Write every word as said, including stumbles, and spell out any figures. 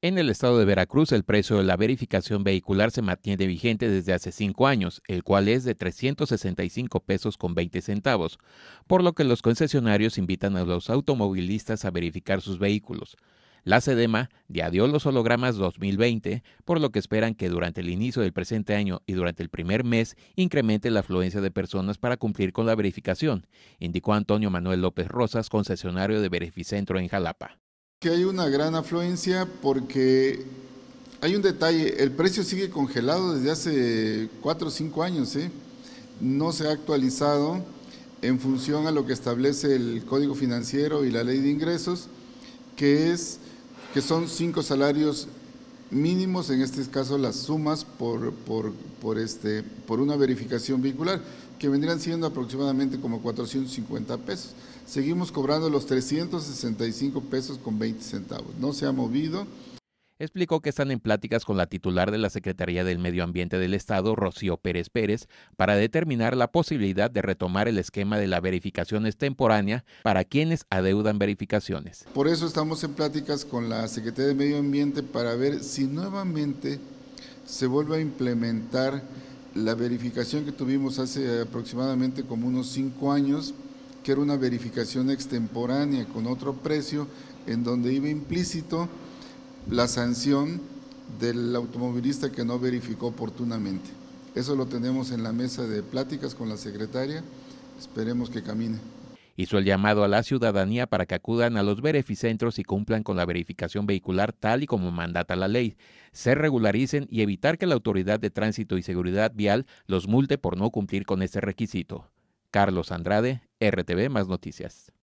En el estado de Veracruz, el precio de la verificación vehicular se mantiene vigente desde hace cinco años, el cual es de trescientos sesenta y cinco pesos con veinte centavos, por lo que los concesionarios invitan a los automovilistas a verificar sus vehículos. La SEDEMA ya dio los hologramas dos mil veinte, por lo que esperan que durante el inicio del presente año y durante el primer mes incremente la afluencia de personas para cumplir con la verificación, indicó Antonio Manuel López Rosas, concesionario de Verificentro en Jalapa. Que hay una gran afluencia porque hay un detalle, el precio sigue congelado desde hace cuatro o cinco años, ¿eh? No se ha actualizado en función a lo que establece el Código Financiero y la Ley de Ingresos, que es que son cinco salarios mínimos, en este caso las sumas por, por, por, este, por una verificación vehicular, que vendrían siendo aproximadamente como cuatrocientos cincuenta pesos. Seguimos cobrando los trescientos sesenta y cinco pesos con veinte centavos. No se ha movido. Explicó que están en pláticas con la titular de la Secretaría del Medio Ambiente del Estado, Rocío Pérez Pérez, para determinar la posibilidad de retomar el esquema de la verificación extemporánea para quienes adeudan verificaciones. Por eso estamos en pláticas con la Secretaría del Medio Ambiente para ver si nuevamente se vuelve a implementar la verificación que tuvimos hace aproximadamente como unos cinco años, que era una verificación extemporánea con otro precio, en donde iba implícito la sanción del automovilista que no verificó oportunamente. Eso lo tenemos en la mesa de pláticas con la secretaria, esperemos que camine. Hizo el llamado a la ciudadanía para que acudan a los verificentros y cumplan con la verificación vehicular tal y como mandata la ley, se regularicen y evitar que la Autoridad de Tránsito y Seguridad Vial los multe por no cumplir con este requisito. Carlos Andrade, R T V Más Noticias.